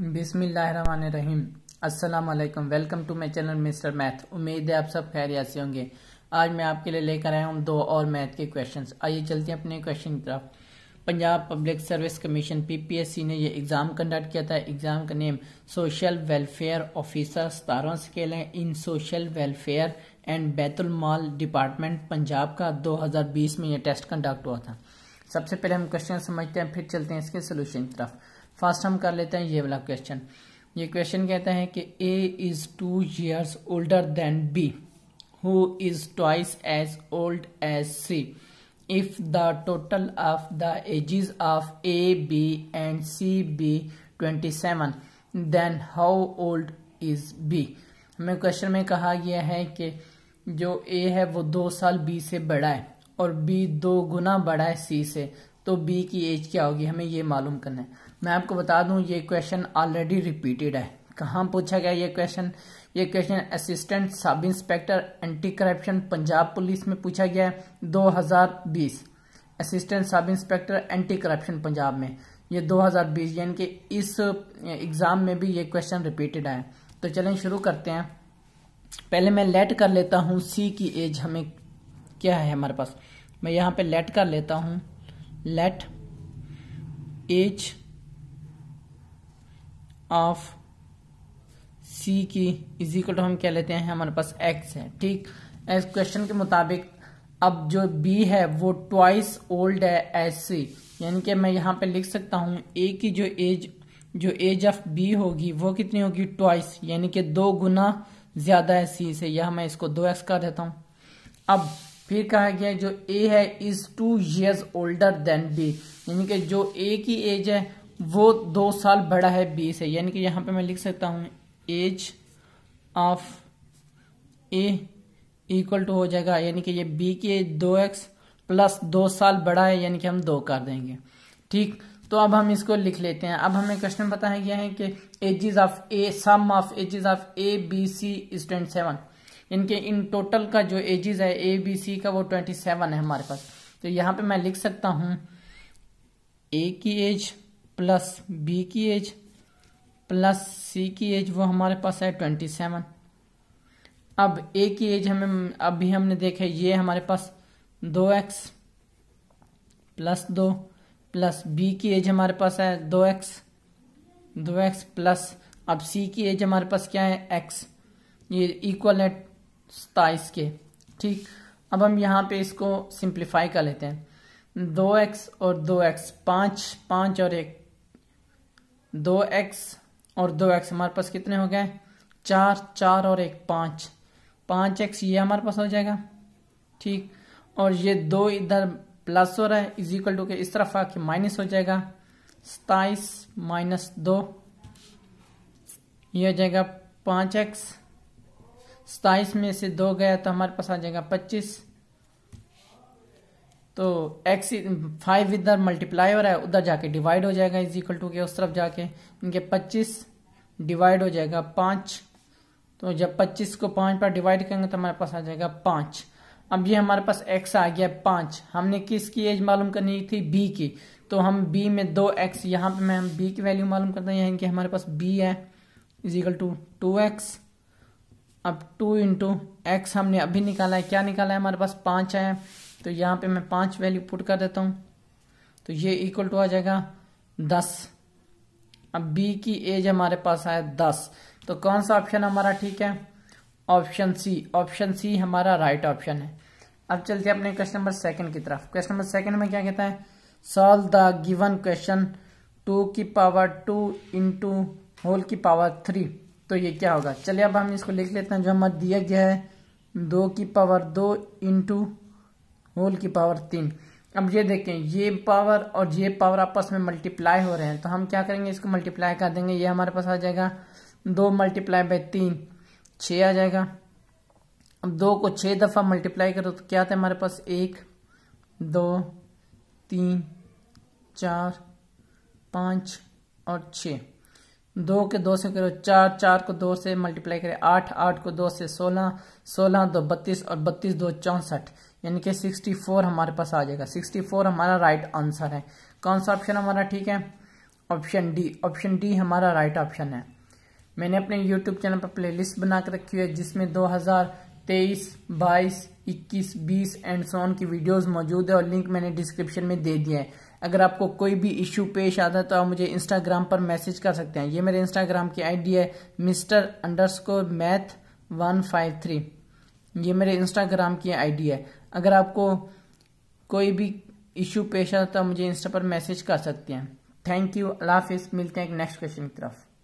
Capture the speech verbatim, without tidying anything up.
बिस्मिल्लाहिर्रहमानिर्रहीम। अस्सलाम वालेकुम। Welcome to my channel mister math. उम्मीद है आप सब खैरियत से होंगे। आज मैं आपके लिए लेकर आया हूँ दो और मैथ के क्वेश्चंस। आइए चलते हैं अपने क्वेश्चन की तरफ। Punjab public service commission PPSC ने ये एग्ज़ाम कंडक्ट किया था। एग्ज़ाम का नेम सोशल वेलफेयर ऑफिसर सतारवां स्केल है इन सोशल वेलफेयर एंड बैतुलमाल डिपार्टमेंट पंजाब का। दो हज़ार बीस में यह टेस्ट कंडक्ट हुआ था। सबसे पहले हम क्वेश्चन समझते हैं, फिर चलते हैं इसके सोल्यूशन की तरफ। फर्स्ट हम कर लेते हैं ये वाला क्वेश्चन। ये क्वेश्चन कहता है कि A is two years older than B who is twice as old as C if the total of the ages of A B and C be twenty seven then how old is B. हमें question में कहा गया है कि जो A है वो दो साल बी से बड़ा है और बी दो गुना बड़ा है सी से, तो बी की एज क्या होगी, हमें ये मालूम करना है। मैं आपको बता दूं ये क्वेश्चन ऑलरेडी रिपीटेड है। कहाँ पूछा गया ये क्वेश्चन? ये question assistant sub inspector anti corruption Punjab police में पूछा गया है दो हज़ार बीस। Assistant sub inspector anti corruption Punjab में ये दो हज़ार बीस, यानी कि इस एग्ज़ाम में भी ये क्वेश्चन रिपीटेड आया। तो चलें शुरू करते हैं। पहले मैं लेट कर लेता हूँ सी की एज हमें क्या है हमारे पास। मैं यहाँ पर लेट कर लेता हूँ, लेट एज ऑफ सी की इज इक्वल टू हम क्या लेते हैं, हमारे पास एक्स है। ठीक, इस क्वेश्चन के मुताबिक अब जो बी है वो ट्वाइस ओल्ड है एज सी, यानी कि मैं यहाँ पे लिख सकता हूँ ए की जो एज जो एज ऑफ बी होगी वो कितनी होगी, ट्वाइस, यानी कि दो गुना ज्यादा है सी से। यह मैं इसको दो एक्स कर देता हूँ। अब फिर कहा गया जो ए है is two years older than B, यानी कि जो ए की एज है वो दो साल बड़ा है बी से, यानी कि यहाँ पे मैं लिख सकता हूँ age of A equal to हो जाएगा, यानी कि ये बी की एज दो एक्स प्लस दो साल बड़ा है, यानी कि हम दो कर देंगे। ठीक, तो अब हम इसको लिख लेते हैं। अब हमें क्वेश्चन बताया गया है कि ages of A sum of ages of A B C is twenty seven, इनके इन टोटल का जो एजेस है ए बी सी का वो ट्वेंटी सेवन है हमारे पास। तो यहाँ पे मैं लिख सकता हूँ ए की एज प्लस बी की एज प्लस सी की एज वो हमारे पास है ट्वेंटी सेवन। अब ए की एज हमें अभी हमने देखा ये हमारे पास दो एक्स प्लस दो प्लस बी की एज हमारे पास है दो एक्स दो एक्स प्लस अब सी की एज हमारे पास क्या है, एक्स, ये इक्वल है सताइस के। ठीक, अब हम यहाँ पे इसको सिंप्लीफाई कर लेते हैं। दो एक्स और दो एक्स पाँच पाँच और एक दो एक्स और दो एक्स हमारे पास कितने हो गए, चार चार और एक पाँच पाँच एक्स ये हमारे पास हो जाएगा। ठीक, और ये दो इधर प्लस हो रहा है इज इक्वल टू के इस तरफ आके माइनस हो जाएगा, सताइस माइनस दो ये हो जाएगा पाँच एक्स, सताइस में से दो गया तो हमारे पास आ जाएगा पच्चीस। तो एक्स फाइव इधर मल्टीप्लाई हो रहा है उधर जाके डिवाइड हो जाएगा इज इक्वल टू के उस तरफ जाके इनके पच्चीस डिवाइड हो जाएगा पाँच। तो जब पच्चीस को पाँच पर डिवाइड करेंगे तो हमारे पास आ जाएगा पाँच। अब ये हमारे पास एक्स आ गया पाँच। हमने किसकी एज मालूम करनी थी, बी की, तो हम बी में दो एक्स, यहाँ पर मैं हम बी की वैल्यू मालूम करते हैं, यानी कि हमारे पास बी है is equal to two x. अब टू इंटू एक्स हमने अभी निकाला है, क्या निकाला है हमारे पास, पाँच आया, तो यहाँ पे मैं पाँच वैल्यू पुट कर देता हूँ, तो ये इक्वल टू आ जाएगा दस। अब बी की एज हमारे पास आया दस। तो कौन सा ऑप्शन हमारा ठीक है, ऑप्शन सी। ऑप्शन सी हमारा राइट ऑप्शन है। अब चलते हैं अपने क्वेश्चन नंबर सेकंड की तरफ। क्वेश्चन नंबर सेकंड में क्या कहता है, solve the given question two की पावर टू इंटू होल की पावर थ्री। तो ये क्या होगा, चलिए अब हम इसको लिख लेते हैं। जो हमारा दिया गया है दो की पावर दो इंटू होल की पावर तीन। अब ये देखें ये पावर और ये पावर आपस में मल्टीप्लाई हो रहे हैं, तो हम क्या करेंगे, इसको मल्टीप्लाई कर देंगे। ये हमारे पास आ जाएगा दो मल्टीप्लाई बाई तीन छः आ जाएगा। अब दो को छः दफ़ा मल्टीप्लाई करो तो क्या आता है हमारे पास, एक दो तीन चार पाँच और छः। दो के दो से करो चार, चार को दो से मल्टीप्लाई करें आठ, आठ को दो से सोलह, सोलह दो बत्तीस और बत्तीस दो चौंसठ, यानी कि सिक्सटी फोर हमारे पास आ जाएगा। सिक्सटी फोर हमारा राइट आंसर है। कौन सा ऑप्शन हमारा ठीक है, ऑप्शन डी। ऑप्शन डी हमारा राइट ऑप्शन है। मैंने अपने यूट्यूब चैनल पर प्लेलिस्ट बनाकर रखी है जिसमें दो हज़ार तेईस, बाईस, इक्कीस, बीस एंड सोन की वीडियोस मौजूद है और लिंक मैंने डिस्क्रिप्शन में दे दिया है। अगर आपको कोई भी इशू पेश आता है तो आप मुझे इंस्टाग्राम पर मैसेज कर सकते हैं। ये मेरे इंस्टाग्राम की आईडी है mister underscore math one five three. ये मेरे इंस्टाग्राम की आईडी है। अगर आपको कोई भी इशू पेश आता है तो आप मुझे इंस्टा पर मैसेज कर सकते हैं। थैंक यू, अल्लाह हाफिज़। मिलते हैं एक नेक्स्ट क्वेश्चन की तरफ।